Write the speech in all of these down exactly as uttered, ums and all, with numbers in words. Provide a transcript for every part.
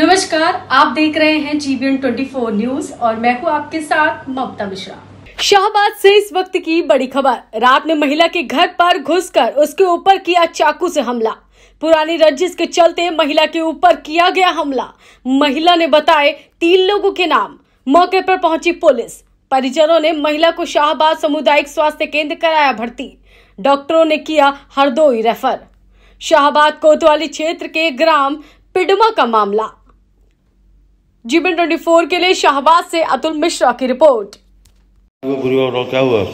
नमस्कार, आप देख रहे हैं जी बी एन चौबीस न्यूज और मैं हूं आपके साथ ममता मिश्रा। शाहबाद से इस वक्त की बड़ी खबर। रात में महिला के घर पर घुसकर उसके ऊपर किया चाकू से हमला। पुरानी रंजिश के चलते महिला के ऊपर किया गया हमला। महिला ने बताए तीन लोगों के नाम। मौके पर पहुंची पुलिस। परिजनों ने महिला को शाहबाद सामुदायिक स्वास्थ्य केंद्र कराया भर्ती। डॉक्टरों ने किया हरदोई रेफर। शाहबाद कोतवाली क्षेत्र के ग्राम पिडमा का मामला। जी बी एन चौबीस के लिए शाहबाद से अतुल मिश्रा की रिपोर्ट। वो वो क्या हुआ? तो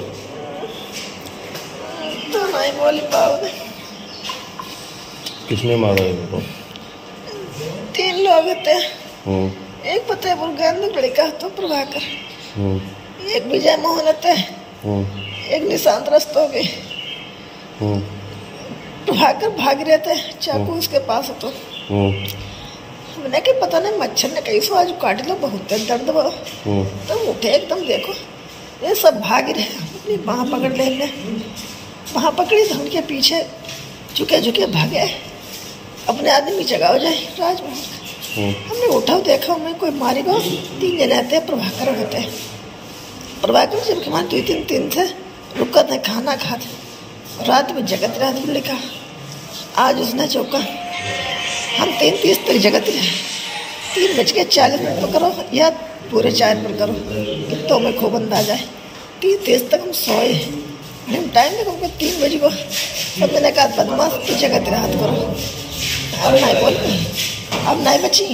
नहीं बोल पाओगे। किसने मारा है? तीन लोग थे। एक फतेह प्रभाकर तो प्रभाकर एक विजय मोहन थे, एक निशांत रस्त हो गए। प्रभाकर भाग रहे थे, चाकू उसके पास तो मैंने कि पता नहीं मच्छर ने कैसे आज काट लो, बहुत दर्द हुआ। तो उठे एकदम, देखो ये सब भाग रहे, अपनी बाह पकड़ ले, बाह पकड़ी तो उनके पीछे झुके झुके भागे। अपने आदमी जगह हो जाए राजमहल। हमने उठाओ देखा, मैं कोई मारी गो। तीन जने आते प्रभाकर होते हैं। प्रभाकर जब मान दो तीन तीन थे, रुका था खाना खाते। रात में जगत रात में लिखा, आज उसने चौका। हम तीन तीस तक जगत रहे। तीन बज के चालीस मिनट पर करो या पूरे चार पर करो, कितों में खूब बंदा जाए। तीन तीस तक हम सोए। हम टाइम देखो हमको तीन बजे को। तब मैंने कहा बदमाश तो जगत रात करो, अब नहीं बोल, अब नहीं बची।